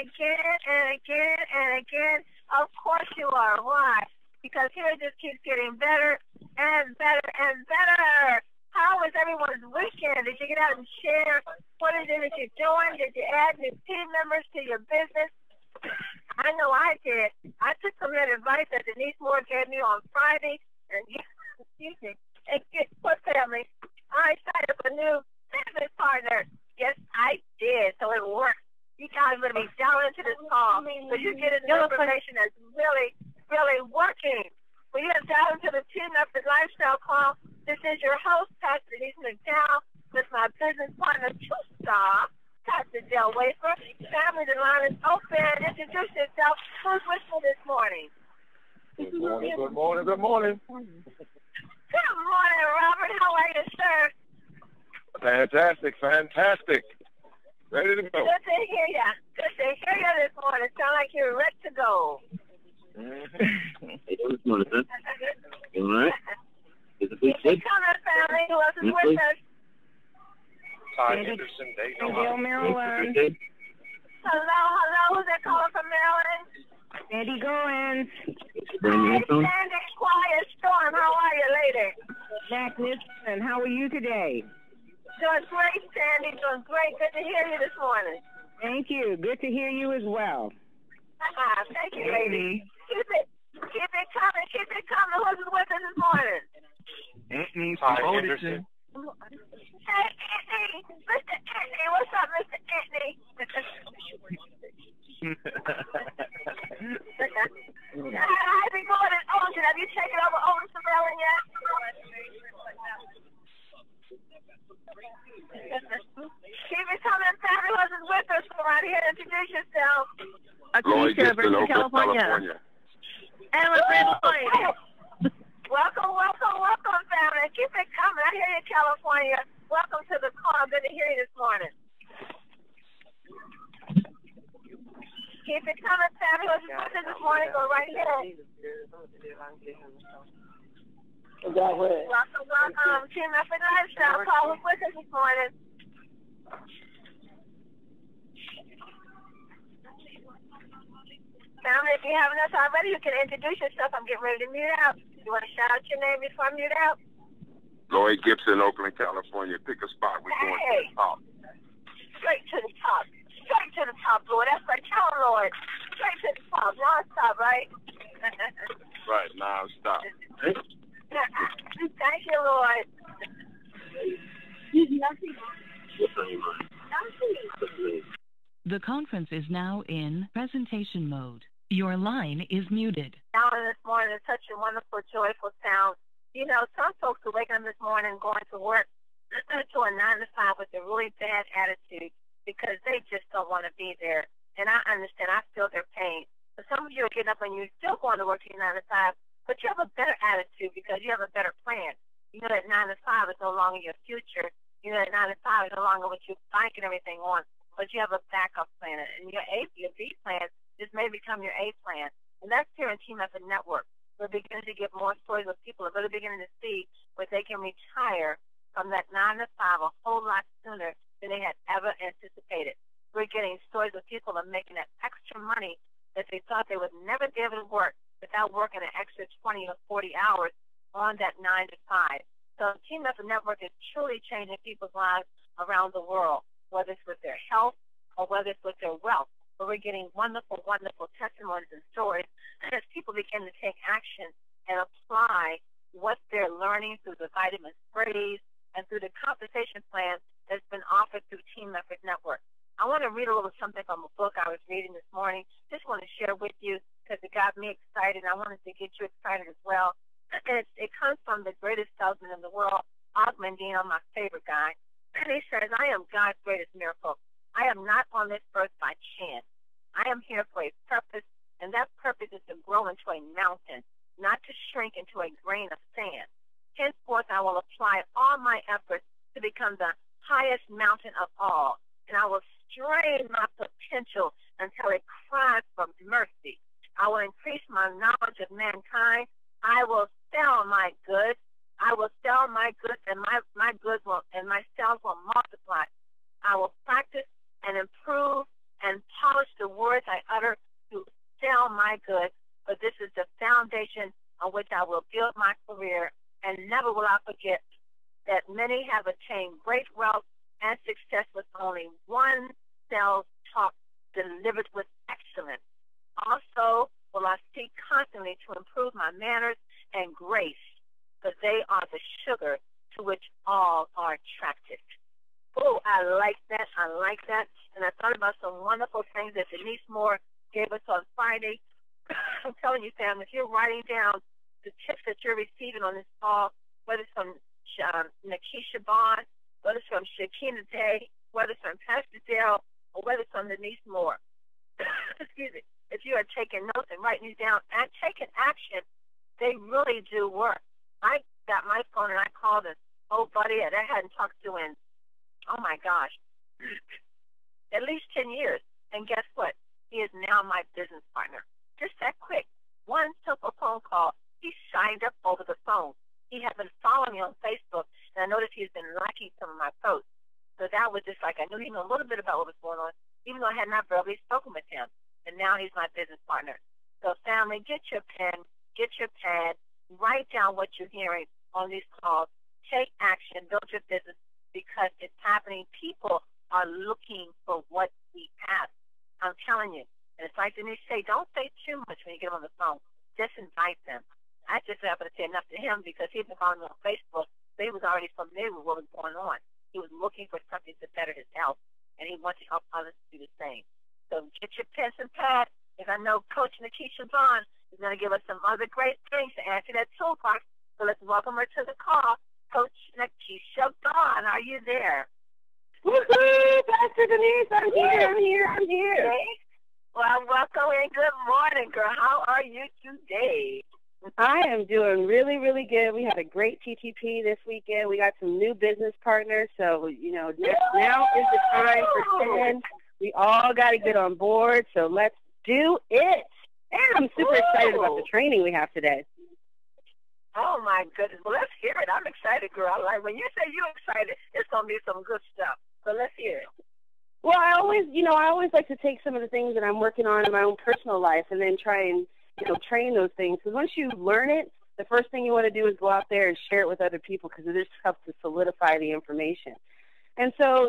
again and again and again? Of course you are. Why? Because here it just keeps getting better and better and better. How was everyone's weekend? Did you get out and share what it is that you're doing? Did you add new team members to your business? I know I did. I took some of that advice that Denise Moore gave me on Friday, and excuse me, and guess what, family? I signed up a new business partner. Yes, I did. So it worked. You guys are going to be down into this call, but you're getting new information that's really, really working. When you have down into the Team Effort Lifestyle Call, this is your host, Pastor Denise McDowell, with my business partner, two-star, Pastor Dale Wafer. Family, the line is open. Introduce yourself. Who's with me this morning? Good morning, good morning, good morning. Good morning, Robert. How are you, sir? Fantastic, fantastic. Ready to go. Good to hear you. Good to hear you this morning. Sound like you're ready to go. Good morning, sir. All right. Is it good? Come on, family. Who else is with us? Todd Henderson, Dayton, Ohio. Maryland. Hello, hello. Who's that calling from Maryland? Sandy Goins. Hi, Sandy. Quiet storm. How are you, lady? Jack Nicholson. How are you today? Doing great, Sandy. Doing great. Good to hear you this morning. Thank you. Good to hear you as well. Thank you, lady. Keep it coming. Keep it coming. Who's with us this morning? Anthony from Anderson. Hey, Anthony. Mr. Ittney. What's up, Mr. Ittney? How's it going in Olsen? Have you taken over Olsen Valley yet? Keep it coming. Family wasn't with us. Come right here and introduce yourself. Lloyd Gibson, California. And with Lloyd. Welcome, welcome, welcome, family. Keep it coming. I hear you, California. Welcome to the call. Good to hear you this morning. Keep it coming, family. What's happening this morning? Go right here. Welcome, welcome. Team Effort International. Call with us this morning. Family, if you haven't us already, you can introduce yourself. I'm getting ready to mute out. You want to shout out your name before I mute out? Lloyd Gibson, Oakland, California. Pick a spot. We're going to the top. Straight to the top. Straight to the top, Lord. That's right. Tell Lord. Straight to the top. Non-stop, right? Right. Non-stop. Thank you, Lord. The conference is now in presentation mode. Your line is muted. Now this morning is such a wonderful, joyful sound. You know, some folks are waking up this morning going to work to a 9-to-5 with a really bad attitude because they just don't want to be there. And I understand. I feel their pain. But some of you are getting up and you're still going to work to your 9-to-5, but you have a better attitude because you have a better plan. You know that 9-to-5 is no longer your future. You know that 9-to-5 is no longer what you're banking everything on, but you have a backup plan. And your B plan, this may become your A plan. And that's here in Team Effort Network. We're beginning to get more stories with people are really beginning to see where they can retire from that 9-to-5 a whole lot sooner than they had ever anticipated. We're getting stories with people that are making that extra money that they thought they would never be able to work without working an extra 20 or 40 hours on that 9-to-5. So Team Effort Network is truly changing people's lives around the world, whether it's with their health or whether it's with their wealth. But we're getting wonderful, wonderful testimonies and stories as people begin to take action and apply what they're learning through the vitamin sprays and through the compensation plan that's been offered through Team Effort Network. I want to read a little something from a book I was reading this morning. Just want to share with you because it got me excited, and I wanted to get you excited as well. And it comes from the greatest salesman in the world, Og Mandino, my favorite guy. And he says, "I am God's greatest miracle. I am not on this earth by chance. I am here for a purpose, and that purpose is to grow into a mountain, not to shrink into a grain of sand. Henceforth, I will apply all my efforts to become the highest mountain of all, and I will strain my potential until it cries for mercy. I will increase my knowledge of mankind. I will sell my goods. I will sell my goods, and my goods will, and my sales will multiply. I will practice and improve and polish the words my good, but this is the foundation on which I will build my career, and never will I forget that many have attained great wealth and success with only one sales talk delivered with excellence. Also, will I seek constantly to improve my manners and grace, but they are the sugar to which all are attracted. Oh, I like that. I like that. And I thought about some wonderful things that Denise Moore gave us on Friday. I'm telling you, fam, if you're writing down the tips that you're receiving on this call, whether it's from Nikisha Bond, whether it's from Shakina Day, whether it's from Pastor Dale, or whether it's from Denise Moore, excuse me, if you are taking notes and writing these down and taking action, they really do work. I got my phone and I called an old buddy that I hadn't talked to in, oh my gosh, at least 10 years. And guess what? He is now my business partner. Just that quick. One simple phone call. He signed up over the phone. He has been following me on Facebook, and I noticed he's been liking some of my posts. So that was just like, I knew he knew a little bit about what was going on, even though I had not verbally spoken with him. And now he's my business partner. So family, get your pen, get your pad, write down what you're hearing on these calls, take action, build your business, because it's happening. People are looking for what we have. I'm telling you. And it's like Denise say, don't say too much when you get them on the phone. Just invite them. I just happened to say enough to him because he'd been following me on Facebook, so he was already familiar with what was going on. He was looking for something to better his health, and he wanted to help others do the same. So get your pens and pad, because I know Coach Nikisha Bond is going to give us some other great things to answer that toolbox. So let's welcome her to the call. Coach Nikisha Bond, are you there? Woohoo! Pastor Denise, I'm here, I'm here, I'm here. Okay. Well, welcome and good morning, girl. How are you today? I am doing really, really good. We had a great TTP this weekend. We got some new business partners. So, you know, now is the time for TEN. We all got to get on board. So let's do it. And I'm super excited about the training we have today. Oh, my goodness. Well, let's hear it. I'm excited, girl. Like, when you say you're excited, it's going to be some good stuff. So let's hear it. Well, I always like to take some of the things that I'm working on in my own personal life and then try and train those things, because once you learn it, the first thing you want to do is go out there and share it with other people, because it just helps to solidify the information. And so,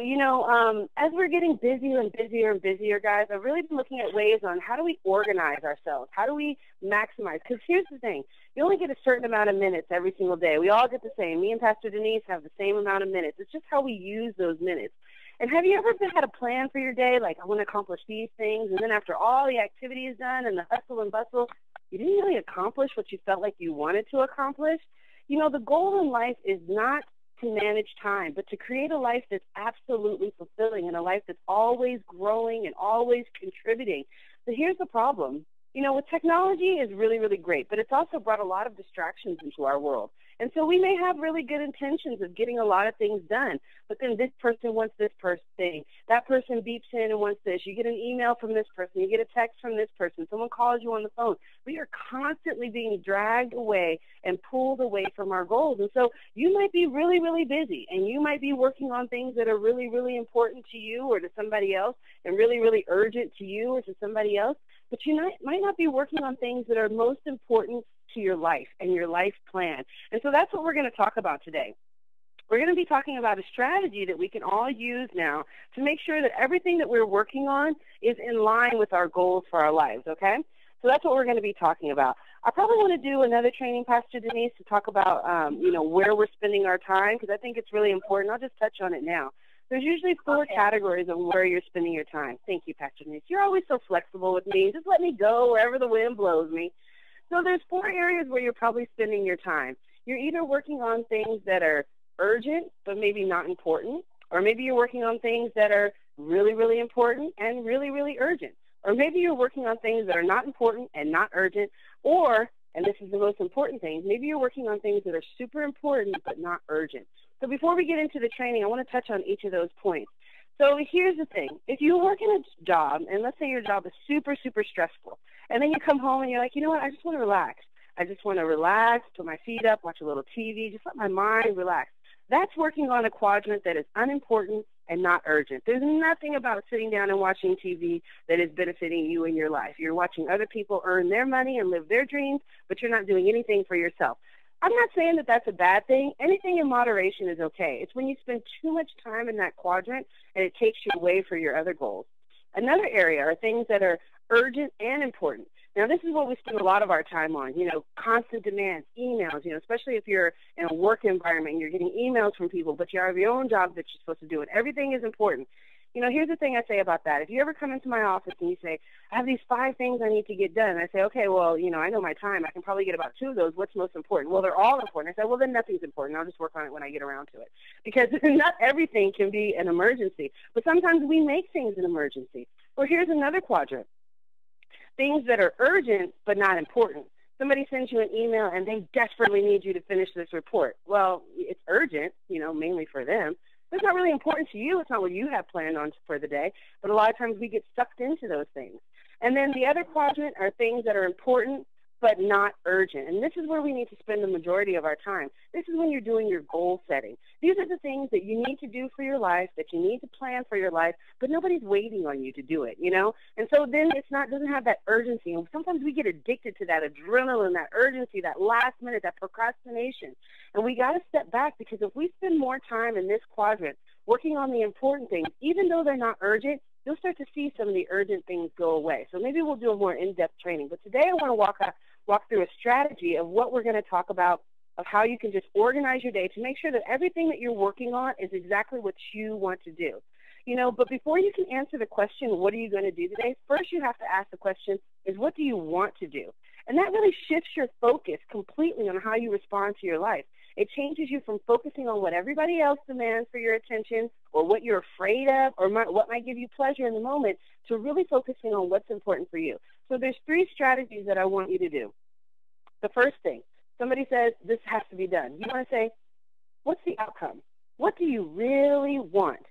as we're getting busier and busier and busier, guys, I've really been looking at ways on how do we organize ourselves? How do we maximize? Because here's the thing. You only get a certain amount of minutes every single day. We all get the same. Me and Pastor Denise have the same amount of minutes. It's just how we use those minutes. And have you ever had a plan for your day, like I want to accomplish these things, and then after all the activity is done and the hustle and bustle, you didn't really accomplish what you felt like you wanted to accomplish? You know, the goal in life is not to manage time, but to create a life that's absolutely fulfilling and a life that's always growing and always contributing. So here's the problem. You know, with technology is really, really great, but it's also brought a lot of distractions into our world. And so we may have really good intentions of getting a lot of things done, but then this person wants this thing. That person beeps in and wants this. You get an email from this person. You get a text from this person. Someone calls you on the phone. We are constantly being dragged away and pulled away from our goals. And so you might be really, really busy, and you might be working on things that are really, really important to you or to somebody else, and really, really urgent to you or to somebody else. But you might not be working on things that are most important to your life and your life plan. And so that's what we're going to talk about today. We're going to be talking about a strategy that we can all use now to make sure that everything that we're working on is in line with our goals for our lives, okay? So that's what we're going to be talking about. I probably want to do another training, Pastor Denise, to talk about, where we're spending our time, because I think it's really important. I'll just touch on it now. There's usually four categories of where you're spending your time. Thank you, Pastor Denise. You're always so flexible with me. Just let me go wherever the wind blows me. So there's four areas where you're probably spending your time. You're either working on things that are urgent but maybe not important, or maybe you're working on things that are really, really important and really, really urgent, or maybe you're working on things that are not important and not urgent, or, and this is the most important thing, maybe you're working on things that are super important but not urgent. So before we get into the training, I want to touch on each of those points. So here's the thing. If you work in a job, and let's say your job is super, super stressful, and then you come home and you're like, you know what, I just want to relax. I just want to relax, put my feet up, watch a little TV, just let my mind relax. That's working on a quadrant that is unimportant and not urgent. There's nothing about sitting down and watching TV that is benefiting you in your life. You're watching other people earn their money and live their dreams, but you're not doing anything for yourself. I'm not saying that that's a bad thing. Anything in moderation is okay. It's when you spend too much time in that quadrant and it takes you away from your other goals. Another area are things that are urgent and important. Now, this is what we spend a lot of our time on, you know, constant demands, emails, you know, especially if you're in a work environment and you're getting emails from people, but you have your own job that you're supposed to do, and everything is important. You know, here's the thing I say about that. If you ever come into my office and you say, I have these 5 things I need to get done, I say, okay, well, you know, I know my time. I can probably get about 2 of those. What's most important? Well, they're all important. I say, well, then nothing's important. I'll just work on it when I get around to it. Because not everything can be an emergency. But sometimes we make things an emergency. Well, here's another quadrant. Things that are urgent but not important. Somebody sends you an email and they desperately need you to finish this report. Well, it's urgent, you know, mainly for them. But it's not really important to you. It's not what you have planned on for the day. But a lot of times we get sucked into those things. And then the other quadrant are things that are important but not urgent. And this is where we need to spend the majority of our time. This is when you're doing your goal setting. These are the things that you need to do for your life, that you need to plan for your life, but nobody's waiting on you to do it, you know? And so then it's not, doesn't have that urgency. And sometimes we get addicted to that adrenaline, that urgency, that last minute, that procrastination. And we got to step back, because if we spend more time in this quadrant working on the important things, even though they're not urgent, you'll start to see some of the urgent things go away. So maybe we'll do a more in-depth training. But today I want to walk through a strategy of what we're going to talk about, of how you can just organize your day to make sure that everything that you're working on is exactly what you want to do. You know, but before you can answer the question, what are you going to do today, first you have to ask the question is, what do you want to do? And that really shifts your focus completely on how you respond to your life. It changes you from focusing on what everybody else demands for your attention, or what you're afraid of, or what might give you pleasure in the moment, to really focusing on what's important for you. So there's 3 strategies that I want you to do. The first thing, somebody says, this has to be done. You want to say, what's the outcome? What do you really want?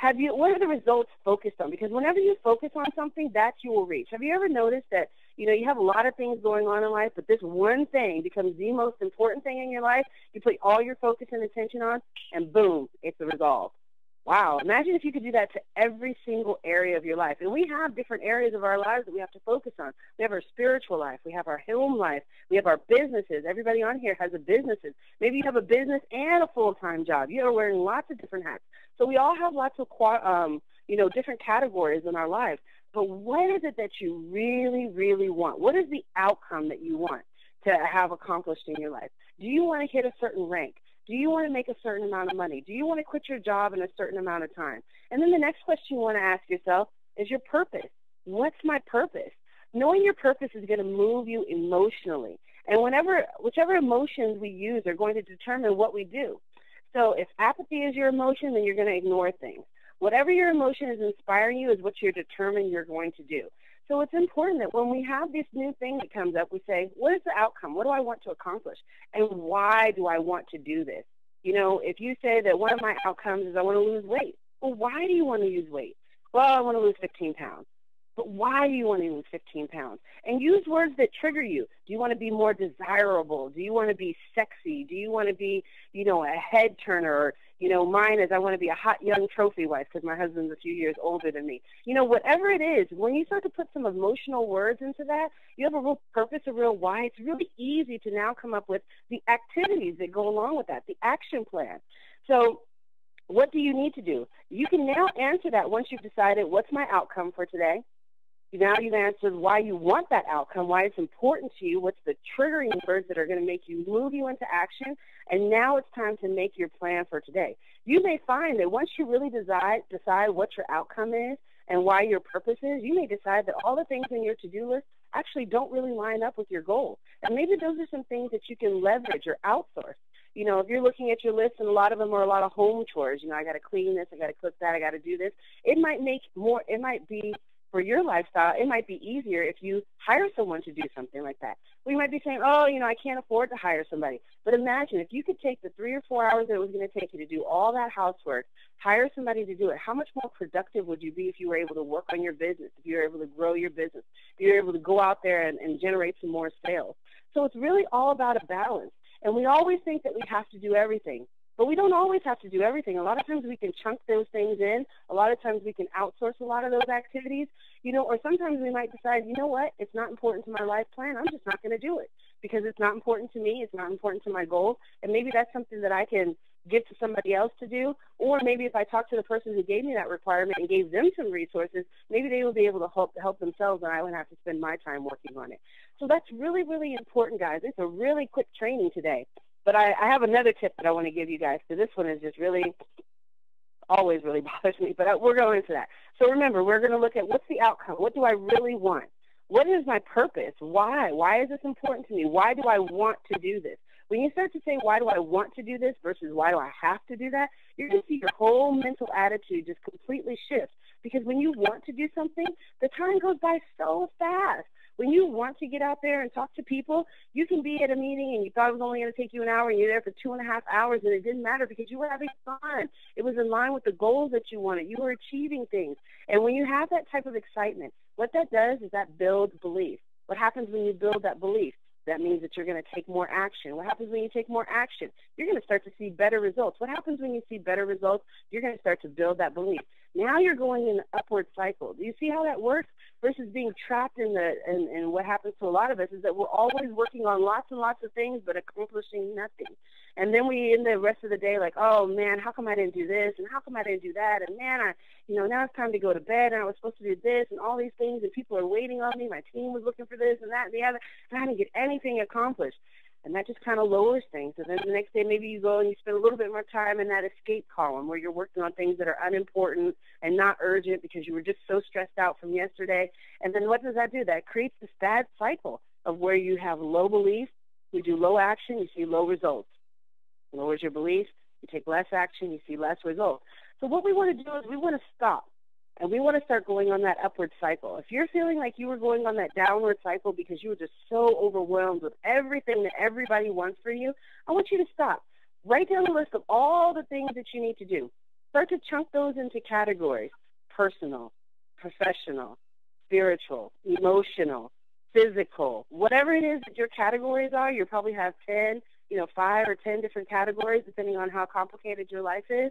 What are the results focused on? Because whenever you focus on something, that's your reach. Have you ever noticed that, you know, you have a lot of things going on in life, but this one thing becomes the most important thing in your life? You put all your focus and attention on, and boom, it's resolved. Wow, imagine if you could do that to every single area of your life. And we have different areas of our lives that we have to focus on. We have our spiritual life. We have our home life. We have our businesses. Everybody on here has a business. Maybe you have a business and a full-time job. You are wearing lots of different hats. So we all have lots of, you know, different categories in our lives. But what is it that you really, really want? What is the outcome that you want to have accomplished in your life? Do you want to hit a certain rank? Do you want to make a certain amount of money? Do you want to quit your job in a certain amount of time? And then the next question you want to ask yourself is your purpose. What's my purpose? Knowing your purpose is going to move you emotionally. And whichever emotions we use are going to determine what we do. So if apathy is your emotion, then you're going to ignore things. Whatever your emotion is inspiring you is what you're determined you're going to do. So it's important that when we have this new thing that comes up, we say, what is the outcome? What do I want to accomplish? And why do I want to do this? You know, if you say that one of my outcomes is I want to lose weight, well, why do you want to lose weight? Well, I want to lose 15 pounds. But why do you want to lose 15 pounds? And use words that trigger you. Do you want to be more desirable? Do you want to be sexy? Do you want to be, you know, a head turner? Or, you know, mine is I want to be a hot young trophy wife because my husband's a few years older than me. You know, whatever it is, when you start to put some emotional words into that, you have a real purpose, a real why. It's really easy to now come up with the activities that go along with that, the action plan. So what do you need to do? You can now answer that once you've decided what's my outcome for today. Now you've answered why you want that outcome, why it's important to you, what's the triggering words that are going to make you move you into action, and now it's time to make your plan for today. You may find that once you really decide what your outcome is and why your purpose is, you may decide that all the things in your to-do list actually don't really line up with your goal. And maybe those are some things that you can leverage or outsource. You know, if you're looking at your list and a lot of them are a lot of home chores, you know, I got to clean this, I got to cook that, I got to do this, it might be, for your lifestyle, it might be easier if you hire someone to do something like that. We might be saying, oh, you know, I can't afford to hire somebody. But imagine if you could take the 3 or 4 hours that it was going to take you to do all that housework, hire somebody to do it. How much more productive would you be if you were able to work on your business, if you were able to grow your business, if you were able to go out there and generate some more sales? So it's really all about a balance. And we always think that we have to do everything. But we don't always have to do everything. A lot of times we can chunk those things in. A lot of times we can outsource a lot of those activities, you know, or sometimes we might decide, you know what, it's not important to my life plan. I'm just not going to do it because it's not important to me. It's not important to my goals. And maybe that's something that I can give to somebody else to do. Or maybe if I talk to the person who gave me that requirement and gave them some resources, maybe they will be able to help themselves and I won't have to spend my time working on it. So that's really, really important, guys. It's a really quick training today. But I have another tip that I want to give you guys, because this one is just really, always really bothers me, but we're going into that. So remember, we're going to look at what's the outcome? What do I really want? What is my purpose? Why? Why is this important to me? Why do I want to do this? When you start to say, why do I want to do this versus why do I have to do that, you're going to see your whole mental attitude just completely shift. Because when you want to do something, the time goes by so fast. When you want to get out there and talk to people, you can be at a meeting and you thought it was only going to take you an hour and you're there for 2.5 hours and it didn't matter because you were having fun. It was in line with the goals that you wanted. You were achieving things. And when you have that type of excitement, what that does is that builds belief. What happens when you build that belief? That means that you're going to take more action. What happens when you take more action? You're going to start to see better results. What happens when you see better results? You're going to start to build that belief. Now you're going in an upward cycle. Do you see how that works? Versus being trapped in the, and what happens to a lot of us is that we're always working on lots and lots of things but accomplishing nothing. And then we end the rest of the day like, oh, man, how come I didn't do this? And how come I didn't do that? And, man, you know, now it's time to go to bed, and I was supposed to do this and all these things, and people are waiting on me. My team was looking for this and that and the other, and I didn't get anything accomplished. And that just kind of lowers things. And then the next day maybe you go and you spend a little bit more time in that escape column where you're working on things that are unimportant and not urgent because you were just so stressed out from yesterday. And then what does that do? That creates this bad cycle of where you have low belief, you do low action, you see low results. Lowers your belief, you take less action, you see less results. So what we want to do is we want to stop. And we want to start going on that upward cycle. If you're feeling like you were going on that downward cycle because you were just so overwhelmed with everything that everybody wants for you, I want you to stop. Write down a list of all the things that you need to do. Start to chunk those into categories: personal, professional, spiritual, emotional, physical. Whatever it is that your categories are, you probably have 10, you know, 5 or 10 different categories depending on how complicated your life is.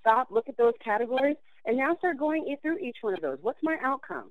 Stop, look at those categories, and now start going through each one of those. What's my outcome?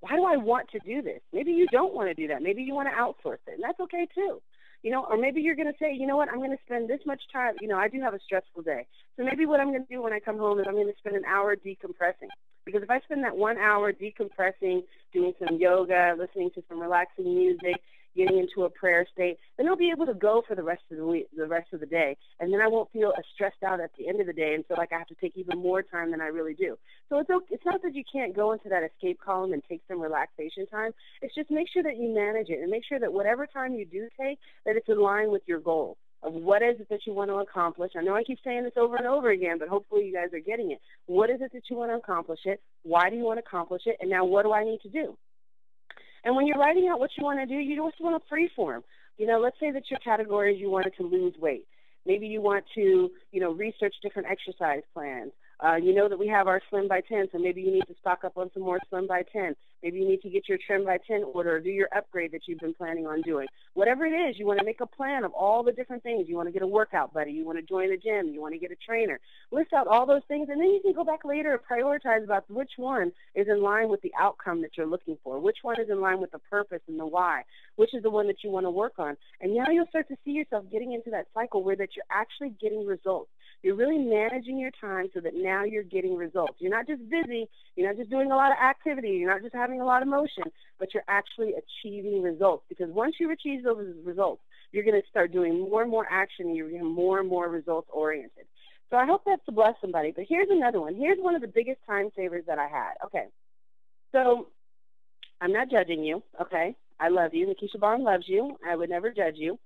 Why do I want to do this? Maybe you don't want to do that. Maybe you want to outsource it, and that's okay too. You know, or maybe you're going to say, you know what, I'm going to spend this much time. You know, I do have a stressful day. So maybe what I'm going to do when I come home is I'm going to spend an hour decompressing. Because if I spend that 1 hour decompressing, doing some yoga, listening to some relaxing music, getting into a prayer state, then I'll be able to go for the rest of the week, the rest of the day, and then I won't feel as stressed out at the end of the day and feel like I have to take even more time than I really do. So it's okay. It's not that you can't go into that escape column and take some relaxation time. It's just make sure that you manage it and make sure that whatever time you do take, that it's in line with your goal of what is it that you want to accomplish. I know I keep saying this over and over again, but hopefully you guys are getting it. What is it that you want to accomplish it? Why do you want to accomplish it? And now what do I need to do? And when you're writing out what you want to do, you just want to freeform. You know, let's say that your category is you wanted to lose weight. Maybe you want to, you know, research different exercise plans. You know that we have our Slim by 10, so maybe you need to stock up on some more Slim by 10. Maybe you need to get your Trim by 10 order or do your upgrade that you've been planning on doing. Whatever it is, you want to make a plan of all the different things. You want to get a workout buddy. You want to join a gym. You want to get a trainer. List out all those things, and then you can go back later and prioritize about which one is in line with the outcome that you're looking for, which one is in line with the purpose and the why, which is the one that you want to work on. And now you'll start to see yourself getting into that cycle where that you're actually getting results. You're really managing your time so that now you're getting results. You're not just busy. You're not just doing a lot of activity. You're not just having a lot of motion, but you're actually achieving results. Because once you achieve those results, you're going to start doing more and more action, and you're getting more and more results-oriented. So I hope that's to bless somebody. But here's another one. Here's one of the biggest time savers that I had. Okay, so I'm not judging you, okay? I love you. Nikisha Bond loves you. I would never judge you.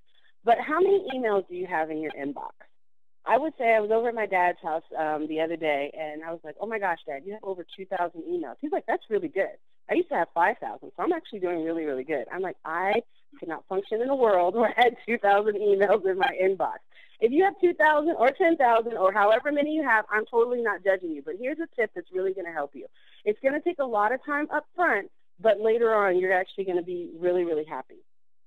But how many emails do you have in your inbox? I would say I was over at my dad's house the other day, and I was like, oh, my gosh, Dad, you have over 2,000 emails. He's like, that's really good. I used to have 5,000, so I'm actually doing really, really good. I'm like, I could not function in a world where I had 2,000 emails in my inbox. If you have 2,000 or 10,000 or however many you have, I'm totally not judging you. But here's a tip that's really going to help you. It's going to take a lot of time up front, but later on you're actually going to be really, really happy.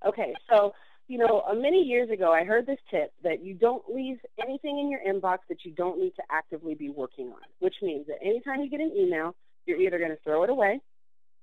Okay, so you know, many years ago, I heard this tip that you don't leave anything in your inbox that you don't need to actively be working on, which means that anytime you get an email, you're either going to throw it away,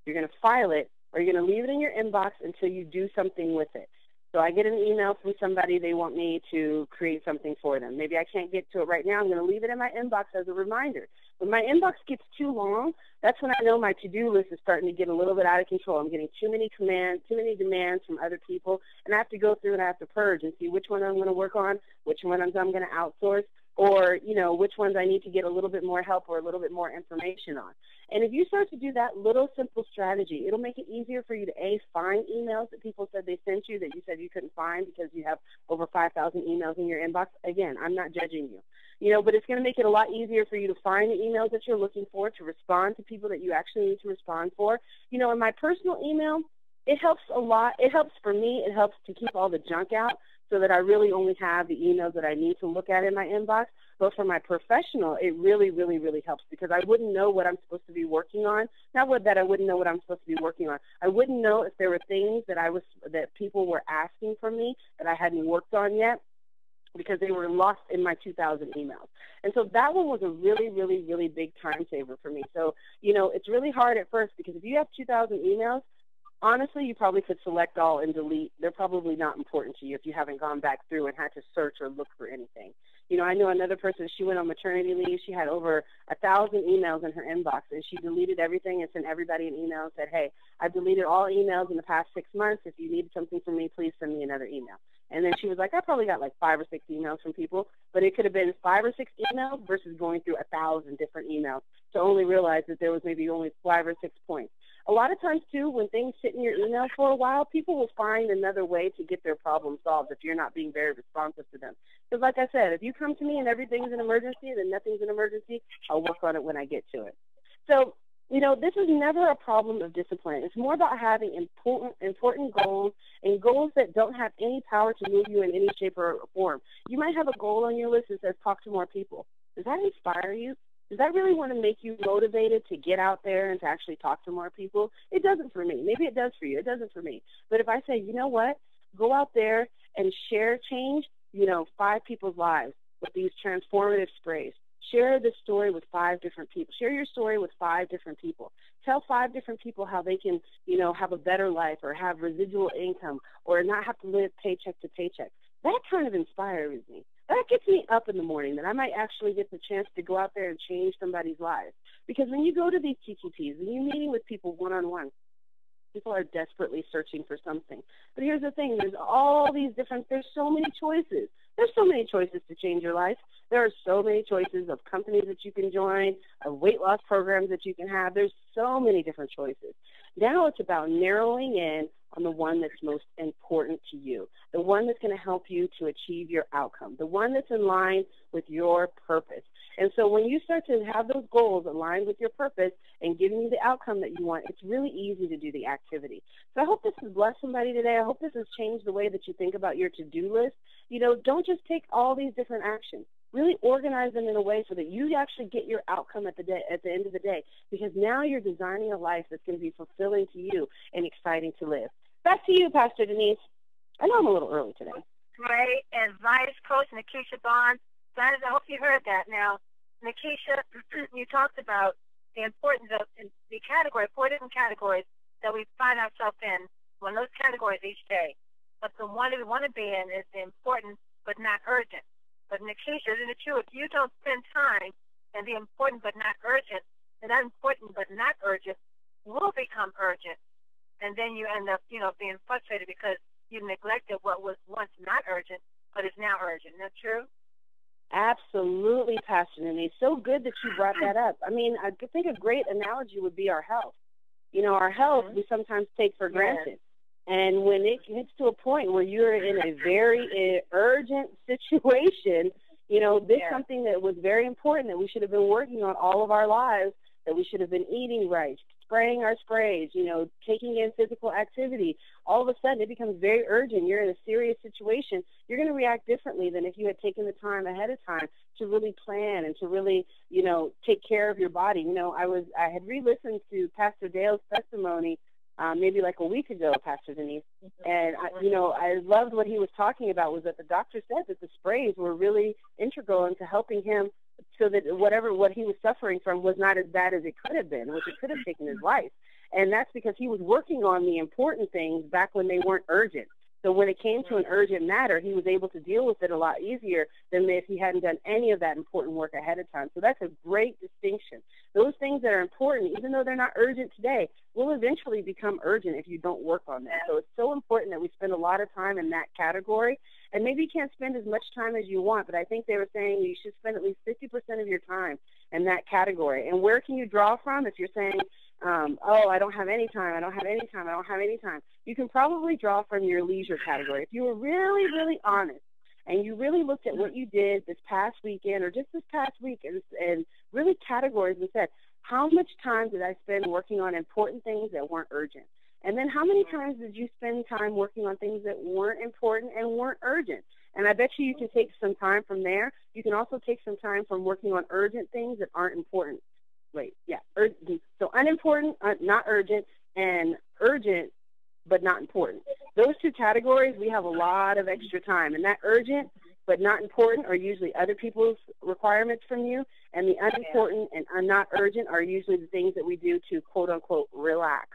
you're going to file it, or you're going to leave it in your inbox until you do something with it. So I get an email from somebody, they want me to create something for them. Maybe I can't get to it right now. I'm going to leave it in my inbox as a reminder. When my inbox gets too long, that's when I know my to-do list is starting to get a little bit out of control. I'm getting too many commands, too many demands from other people, and I have to go through and I have to purge and see which one I'm going to work on, which one I'm going to outsource, or, you know, which ones I need to get a little bit more help or a little bit more information on. And if you start to do that little simple strategy, it'll make it easier for you to, A, find emails that people said they sent you that you said you couldn't find because you have over 5,000 emails in your inbox. Again, I'm not judging you. You know, but it's going to make it a lot easier for you to find the emails that you're looking for, to respond to people that you actually need to respond for. You know, in my personal email, it helps a lot. It helps for me. It helps to keep all the junk out, so that I really only have the emails that I need to look at in my inbox. But for my professional, it really, really, really helps, because I wouldn't know what I'm supposed to be working on. Not that I wouldn't know what I'm supposed to be working on. I wouldn't know if there were things that that people were asking from me that I hadn't worked on yet, because they were lost in my 2,000 emails. And so that one was a really, really, really big time saver for me. So, you know, it's really hard at first, because if you have 2,000 emails, honestly, you probably could select all and delete. They're probably not important to you if you haven't gone back through and had to search or look for anything. You know, I know another person, she went on maternity leave. She had over 1,000 emails in her inbox, and she deleted everything and sent everybody an email and said, hey, I've deleted all emails in the past 6 months. If you need something from me, please send me another email. And then she was like, I probably got like 5 or 6 emails from people, but it could have been 5 or 6 emails versus going through 1,000 different emails to only realize that there was maybe only 5 or 6 points. A lot of times, too, when things sit in your email for a while, people will find another way to get their problem solved if you're not being very responsive to them. Because like I said, if you come to me and everything's an emergency, then nothing's an emergency, I'll work on it when I get to it. So, you know, this is never a problem of discipline. It's more about having important goals, and goals that don't have any power to move you in any shape or form. You might have a goal on your list that says talk to more people. Does that inspire you? Does that really want to make you motivated to get out there and to actually talk to more people? It doesn't for me. Maybe it does for you. It doesn't for me. But if I say, you know what, go out there and share change, you know, 5 people's lives with these transformative sprays. Share the story with 5 different people. Share your story with 5 different people. Tell 5 different people how they can, you know, have a better life or have residual income or not have to live paycheck to paycheck. That kind of inspires me. That gets me up in the morning, that I might actually get the chance to go out there and change somebody's lives. Because when you go to these TTPs, when you're meeting with people one-on-one, people are desperately searching for something. But here's the thing, there's so many choices. There's so many choices to change your life. There are so many choices of companies that you can join, of weight loss programs that you can have. There's so many different choices. Now it's about narrowing in on the one that's most important to you, the one that's going to help you to achieve your outcome, the one that's in line with your purpose. And so when you start to have those goals aligned with your purpose and giving you the outcome that you want, it's really easy to do the activity. So I hope this has blessed somebody today. I hope this has changed the way that you think about your to-do list. You know, don't just take all these different actions. Really organize them in a way so that you actually get your outcome at the end of the day, because now you're designing a life that's going to be fulfilling to you and exciting to live. Back to you, Pastor Denise. I know I'm a little early today. Great advice, Coach Nikisha Bond. I hope you heard that. Now, Nikisha, you talked about the importance of the category, 4 different categories that we find ourselves in, one of those categories each day. But the one that we want to be in is the important but not urgent. But Nikisha, isn't it true? If you don't spend time in the important but not urgent, then that important but not urgent will become urgent. And then you end up, you know, being frustrated because you neglected what was once not urgent, but is now urgent. Isn't that true? Absolutely, Pastor Denise. So good that you brought that up. I mean, I think a great analogy would be our health. You know, our health we sometimes take for granted. Yes. And when it gets to a point where you're in a very urgent situation, you know, this is something that was very important that we should have been working on all of our lives, that we should have been eating right, spraying our sprays, you know, taking in physical activity. All of a sudden, it becomes very urgent. You're in a serious situation. You're going to react differently than if you had taken the time ahead of time to really plan and to really, you know, take care of your body. You know, I had re-listened to Pastor Dale's testimony maybe like a week ago, Pastor Denise. And, I loved what he was talking about, was that the doctor said that the sprays were really integral into helping him so that what he was suffering from was not as bad as it could have been, which it could have taken his life. And that's because he was working on the important things back when they weren't urgent. So when it came to an urgent matter, he was able to deal with it a lot easier than if he hadn't done any of that important work ahead of time. So that's a great distinction. Those things that are important, even though they're not urgent today, will eventually become urgent if you don't work on them. So it's so important that we spend a lot of time in that category. And maybe you can't spend as much time as you want, but I think they were saying you should spend at least 50% of your time in that category. And where can you draw from if you're saying, I don't have any time, I don't have any time, I don't have any time? You can probably draw from your leisure category. If you were really, really honest and you really looked at what you did this past weekend or just this past week and really categorized and said, how much time did I spend working on important things that weren't urgent? And then how many times did you spend time working on things that weren't important and weren't urgent? And I bet you can take some time from there. You can also take some time from working on urgent things that aren't important. So unimportant, not urgent, and urgent, but not important. Those two categories, we have a lot of extra time. And that urgent, but not important, are usually other people's requirements from you. And the unimportant and not urgent are usually the things that we do to, quote, unquote, relax.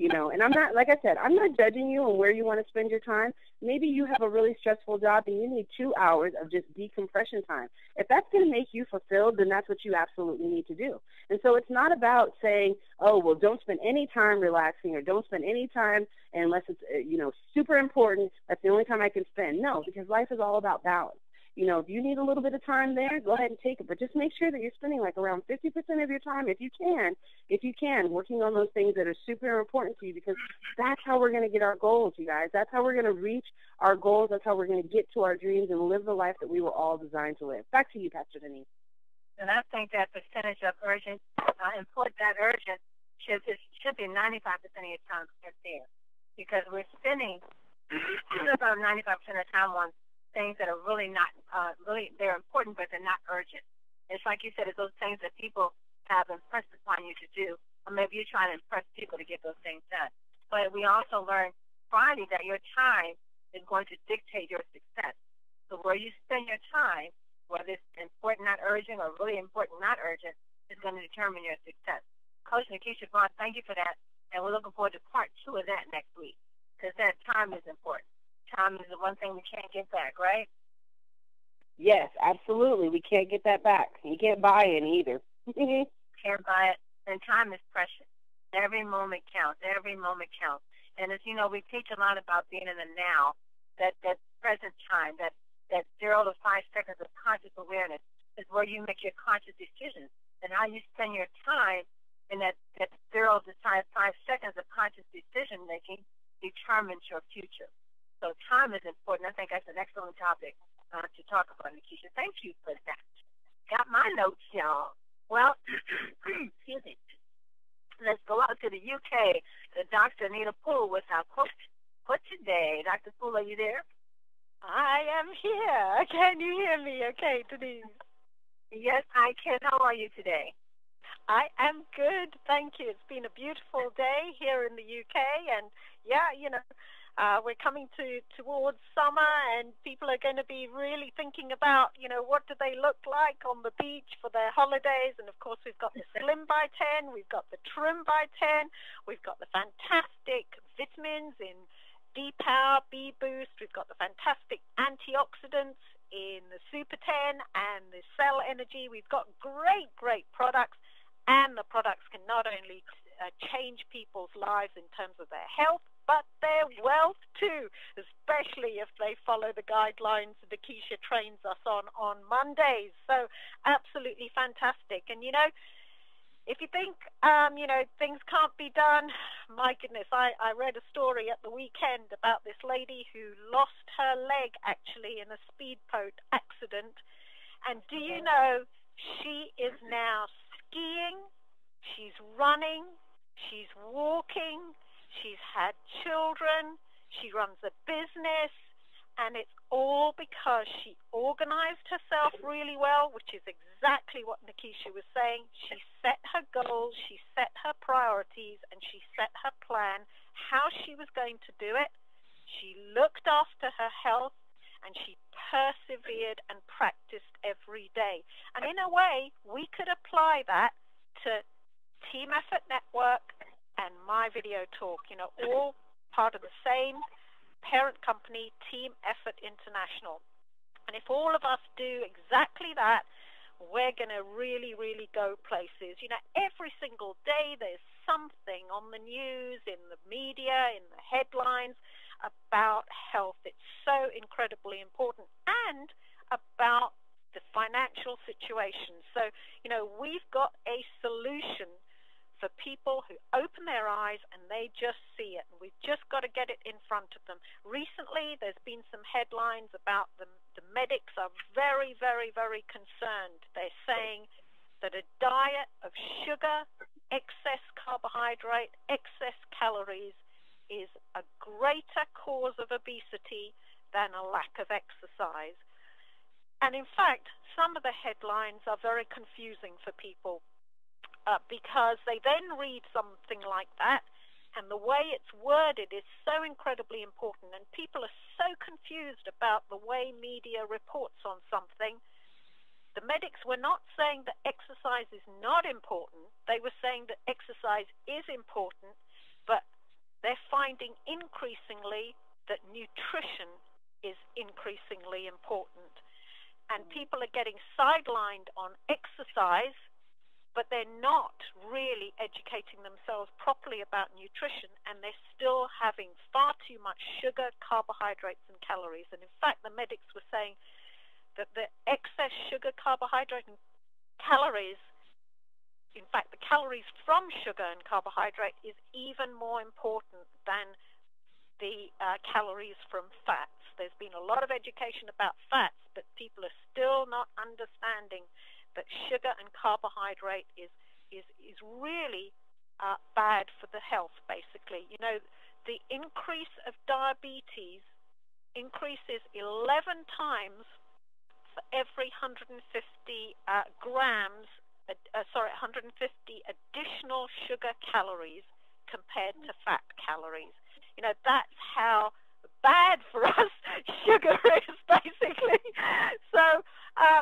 And I'm not, like I said, I'm not judging you on where you want to spend your time. Maybe you have a really stressful job and you need 2 hours of just decompression time. If that's going to make you fulfilled, then that's what you absolutely need to do. And so it's not about saying, don't spend any time relaxing or don't spend any time unless it's, super important. That's the only time I can spend. No, because life is all about balance. If you need a little bit of time there, go ahead and take it. But just make sure that you're spending like around 50% of your time, if you can, working on those things that are super important to you, because that's how we're going to get our goals, you guys. That's how we're going to reach our goals. That's how we're going to get to our dreams and live the life that we were all designed to live. Back to you, Pastor Denise. And I think that percentage of urgent, should be 95% of your time that's there, because we're spending about 95% of time on things that are really not, they're important, but they're not urgent. It's like you said, it's those things that people have impressed upon you to do, or maybe you're trying to impress people to get those things done. But we also learned Friday that your time is going to dictate your success. So where you spend your time, whether it's important, not urgent, or really important, not urgent, is going to determine your success. Coach Nikisha Bond, thank you for that, and we're looking forward to part 2 of that next week, because that time is important. Time is the one thing we can't get back, right? Yes, absolutely. We can't get that back. You can't buy it either. Can't buy it. And time is precious. Every moment counts. Every moment counts. And as you know, we teach a lot about being in the now, that present time, that 0 to 5 seconds of conscious awareness is where you make your conscious decisions. And how you spend your time in that 0 to 5 seconds of conscious decision making determines your future. So time is important. I think that's an excellent topic to talk about, Nikisha. Thank you for that. Got my notes, y'all. Well, excuse me. Let's go out to the UK. The Dr. Anita Poole was our quote for today. Dr. Poole, are you there? I am here. Can you hear me okay, Denise? Yes, I can. How are you today? I am good, thank you. It's been a beautiful day here in the UK, and we're coming towards summer, and people are going to be really thinking about, what do they look like on the beach for their holidays. And, of course, we've got the Slim by 10. We've got the Trim by 10. We've got the fantastic vitamins in D-Power, B-Boost. We've got the fantastic antioxidants in the Super 10 and the Cell Energy. We've got great, great products, and the products can not only change people's lives in terms of their health, but their wealth too, especially if they follow the guidelines Nikisha trains us on Mondays. So absolutely fantastic. And, if you think, things can't be done, my goodness, I read a story at the weekend about this lady who lost her leg actually in a speedboat accident. And do you know, she is now skiing, she's running, she's walking, she's had children, she runs a business, and it's all because she organized herself really well, which is exactly what Nikisha was saying. She set her goals, she set her priorities, and she set her plan, how she was going to do it. She looked after her health, and she persevered and practiced every day. And in a way, we could apply that to Team Effort Network and my video talk, you know, all part of the same parent company, Team Effort International. And if all of us do exactly that, we're going to really, really go places. You know, every single day there's something on the news, in the media, in the headlines about health. It's so incredibly important, and about the financial situation. So, you know, we've got a solution for people who open their eyes and they just see it. We've just got to get it in front of them. Recently, there's been some headlines about the medics are very, very, very concerned. They're saying that a diet of sugar, excess carbohydrate, excess calories is a greater cause of obesity than a lack of exercise. And in fact, some of the headlines are very confusing for people, because they then read something like that, and the way it's worded is so incredibly important, and people are so confused about the way media reports on something. The medics were not saying that exercise is not important. They were saying that exercise is important, but they're finding increasingly that nutrition is increasingly important. And people are getting sidelined on exercise, but they're not really educating themselves properly about nutrition, and they're still having far too much sugar, carbohydrates, and calories. And in fact, the medics were saying that the excess sugar, carbohydrate, and calories, in fact, the calories from sugar and carbohydrate is even more important than the calories from fats. There's been a lot of education about fats, but people are still not understanding that sugar and carbohydrate is really bad for the health, basically. You know, the increase of diabetes increases 11 times for every 150 additional sugar calories compared to fat calories. You know, that's how bad for us sugar is, basically. So,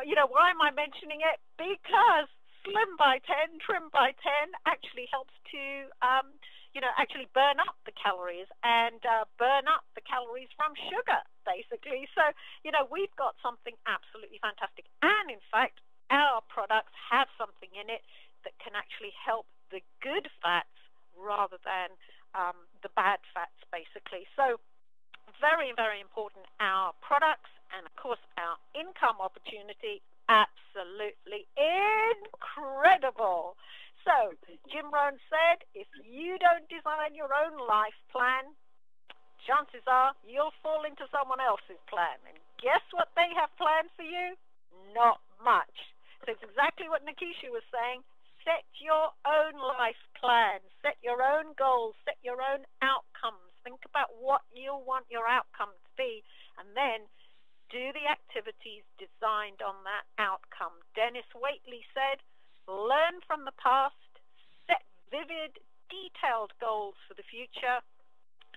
you know, why am I mentioning it? Because Slim by 10, Trim by 10 actually helps to, you know, actually burn up the calories and burn up the calories from sugar, basically. So, you know, we've got something absolutely fantastic. And, in fact, our products have something in it that can actually help the good fats rather than the bad fats, basically. So, very, very important, our products, and of course our income opportunity, absolutely incredible. So Jim Rohn said, if you don't design your own life plan, chances are you'll fall into someone else's plan. And guess what they have planned for you? Not much. So it's exactly what Nikisha was saying. Set your own life plan, set your own goals, set your own outcomes. Think about what you want your outcome to be, and then do the activities designed on that outcome. Dennis Waitley said, learn from the past, set vivid, detailed goals for the future,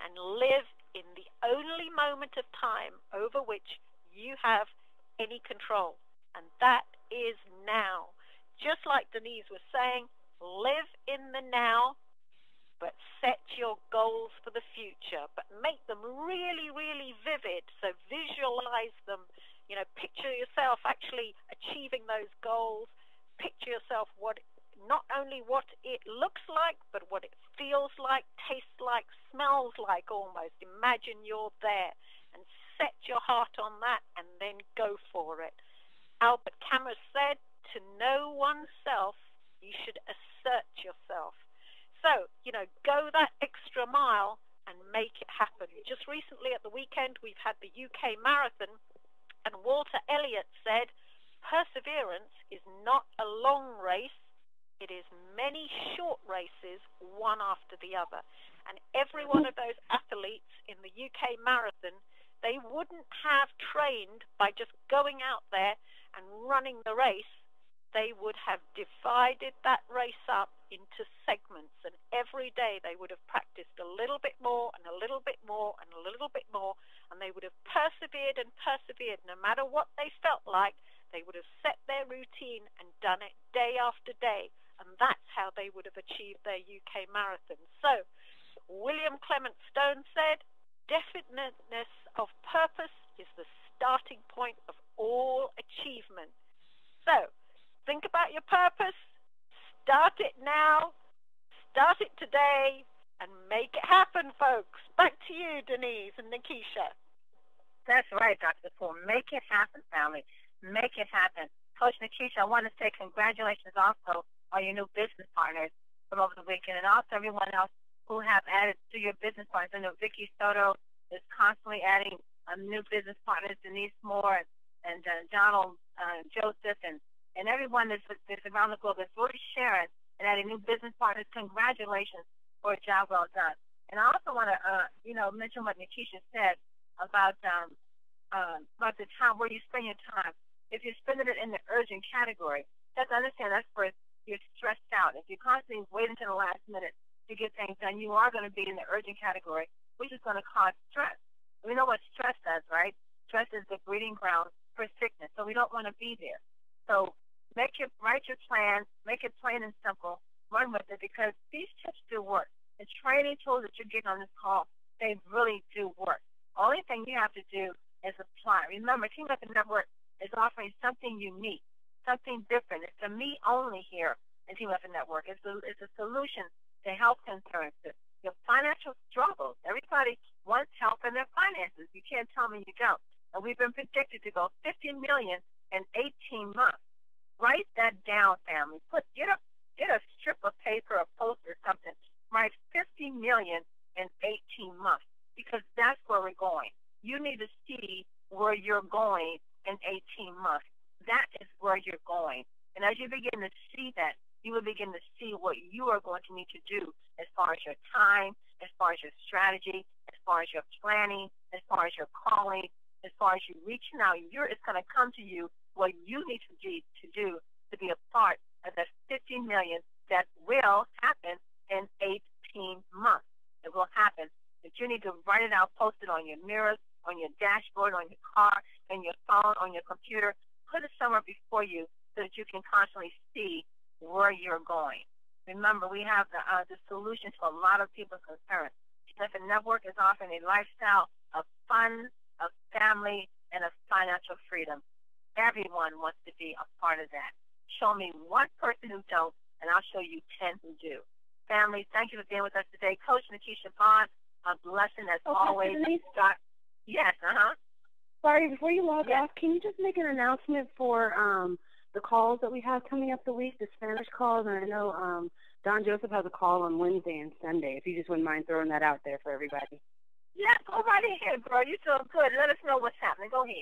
and live in the only moment of time over which you have any control. And that is now. Just like Denise was saying, live in the now, but set your goals for the future, but make them really, really vivid. So visualize them, you know, picture yourself actually achieving those goals, picture yourself what, not only what it looks like, but what it feels like, tastes like, smells like almost. Imagine you're there and set your heart on that and then go for it. Albert Camus said, to know oneself, you should assert yourself. So, you know, go that extra mile and make it happen. Just recently at the weekend, we've had the UK Marathon, and Walter Elliott said, perseverance is not a long race. It is many short races, one after the other. And every one of those athletes in the UK Marathon, they wouldn't have trained by just going out there and running the race, they would have divided that race up into segments, and every day they would have practiced a little bit more and a little bit more and a little bit more, and they would have persevered and persevered. No matter what they felt like, they would have set their routine and done it day after day, and that's how they would have achieved their UK marathon. So William Clement Stone said, "Definiteness of purpose is the starting point of all achievement." So think about your purpose, start it now, start it today, and make it happen, folks. Back to you, Denise and Nikisha. That's right, Dr. Poole. Make it happen, family. Make it happen. Coach Nikisha, I want to say congratulations also on your new business partners from over the weekend, and also everyone else who have added to your business partners. I know Vicky Soto is constantly adding new business partners, Denise Moore and Donald Joseph, and everyone that's around the globe that's really sharing and adding new business partners. Congratulations for a job well done. And I also want to, mention what Nikisha said about the time, where you spend your time. If you're spending it in the urgent category, just understand that's where you're stressed out. If you're constantly waiting to the last minute to get things done, you are going to be in the urgent category, which is going to cause stress. We know what stress does, right? Stress is the breeding ground for sickness, so we don't want to be there. So write your plan, make it plain and simple, run with it, because these tips do work. The training tools that you're getting on this call, they really do work. Only thing you have to do is apply. Remember, Team Effort Network is offering something unique, something different. It's a me only here in Team Effort Network. It's a solution to health concerns, to your financial struggles. Everybody wants help in their finances. You can't tell me you don't. And we've been predicted to go $50 million in 18 months. Write that down, family. Get a strip of paper, a poster, something. Write $50 million in 18 months, because that's where we're going. You need to see where you're going in 18 months. That is where you're going. And as you begin to see that, you will begin to see what you are going to need to do as far as your time, as far as your strategy, as far as your planning, as far as your calling, as far as you reaching out. It's going to come to you what you need to do to be a part of that $50 million that will happen in 18 months. It will happen. But you need to write it out, post it on your mirrors, on your dashboard, on your car, on your phone, on your computer. Put it somewhere before you so that you can constantly see where you're going. Remember, we have the solution to a lot of people's concerns. Team Effort Network is offering a lifestyle of fun, of family, and of financial freedom. Everyone wants to be a part of that. Show me one person who don't, and I'll show you 10 who do. Family, thank you for being with us today. Coach Nikisha Bond, a blessing as always. Yes, Sorry, before you log off, can you just make an announcement for the calls that we have coming up the week, the Spanish calls? And I know Don Joseph has a call on Wednesday and Sunday, if you just wouldn't mind throwing that out there for everybody. Yeah, go right ahead, bro. You're so good. Let us know what's happening. Go ahead.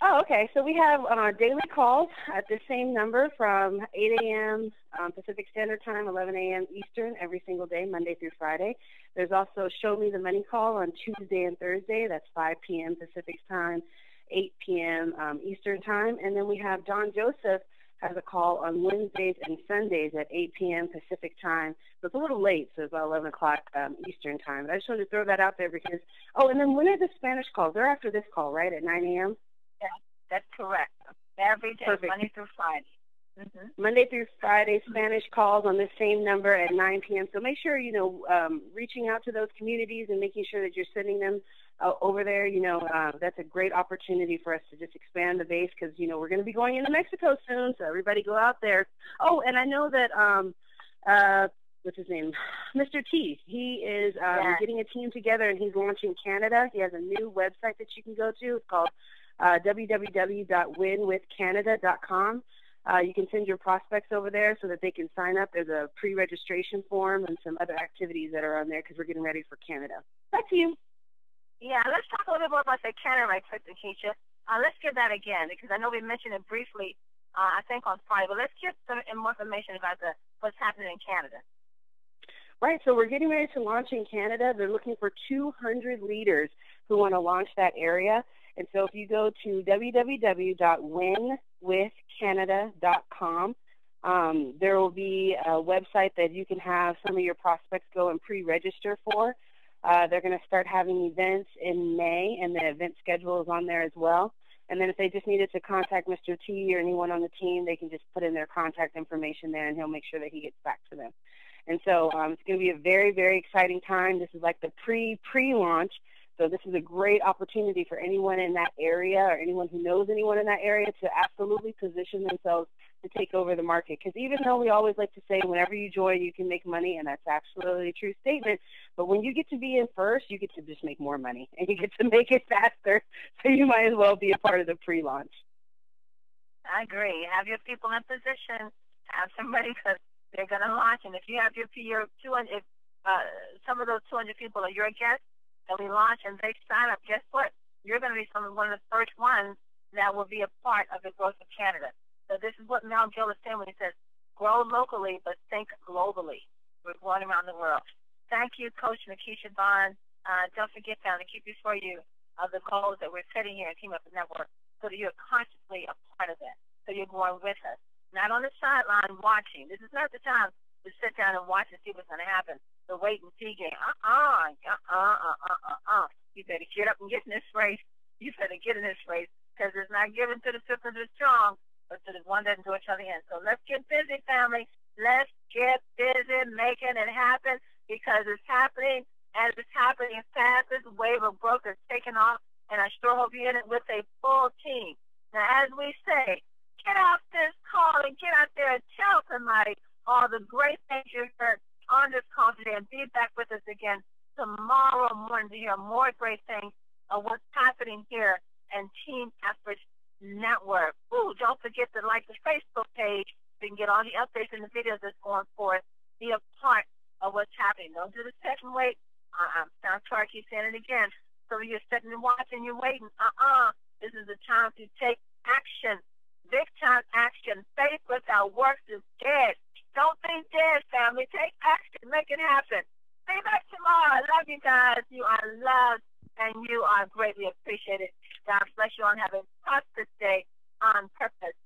Oh, okay. So we have our daily calls at the same number from 8 a.m. Pacific Standard Time, 11 a.m. Eastern, every single day, Monday through Friday. There's also Show Me the Money call on Tuesday and Thursday. That's 5 p.m. Pacific Time, 8 p.m. Eastern Time. And then we have Don Joseph has a call on Wednesdays and Sundays at 8 p.m. Pacific Time. So it's a little late, so it's about 11 o'clock Eastern Time. But I just wanted to throw that out there because, oh, and then when are the Spanish calls? They're after this call, right, at 9 a.m.? Yeah, that's correct. Every day, perfect. Monday through Friday. Mm-hmm. Monday through Friday, Spanish calls on the same number at 9 p.m. So make sure, reaching out to those communities and making sure that you're sending them over there. That's a great opportunity for us to just expand the base because, we're going to be going into Mexico soon, so everybody go out there. Oh, and I know that, what's his name? Mr. T. He is getting a team together, and he's launching Canada. He has a new website that you can go to. It's called www.winwithcanada.com. You can send your prospects over there so that they can sign up. There's a pre-registration form and some other activities that are on there because we're getting ready for Canada. Back to you. Yeah, let's talk a little bit more about the Canada right quick, Nikisha. Let's give that again because I know we mentioned it briefly, I think on Friday, but let's give some more information about what's happening in Canada. Right, so we're getting ready to launch in Canada. They're looking for 200 leaders who want to launch that area. And so if you go to www.winwithcanada.com, there will be a website that you can have some of your prospects go and pre-register for. They're going to start having events in May, and the event schedule is on there as well. And then if they just needed to contact Mr. T or anyone on the team, they can just put in their contact information there, and he'll make sure that he gets back to them. And so it's going to be a very, very exciting time. This is like the pre-launch. So this is a great opportunity for anyone in that area or anyone who knows anyone in that area to absolutely position themselves to take over the market. Because even though we always like to say whenever you join, you can make money, and that's absolutely a true statement, but when you get to be in first, you get to just make more money, and you get to make it faster, so you might as well be a part of the pre-launch. I agree. Have your people in position. Have somebody, because they're going to launch, and if you have your 200, if some of those 200 people are your guests, and we launch and they sign up, guess what? You're going to be one of the first ones that will be a part of the growth of Canada. So this is what Mel Gill is saying when he says, grow locally, but think globally. We're going around the world. Thank you, Coach Nikisha Bond. Don't forget, to keep before you the goals that we're setting here at Team Effort Network, so that you're consciously a part of that, so you're going with us. Not on the sideline watching. This is not the time to sit down and watch and see what's going to happen. The wait and see game. You better get up and get in this race. You better get in this race, because it's not given to the super to the strong, but to the one that can do it till the end. So let's get busy, family. Let's get busy making it happen, because it's happening, and it's happening fast. This wave of growth is taking off, and I sure hope you're in it with a full team. Now, as we say, get off this call and get out there and tell somebody all the great things you've heard on this call today, and be back with us again tomorrow morning to hear more great things of what's happening here in Team Effort Network. Ooh, don't forget to like the Facebook page so you can get all the updates and the videos that's going forth. Be a part of what's happening. Don't do the sit and wait. Sounds sorry, I keep saying it again. So you're sitting and watching, you're waiting. This is the time to take action. Big time action. Faith without works is dead. Don't think dead, family. Take action. Make it happen. Be back tomorrow. I love you guys. You are loved, and you are greatly appreciated. God bless you all, and have a prosperous day on purpose.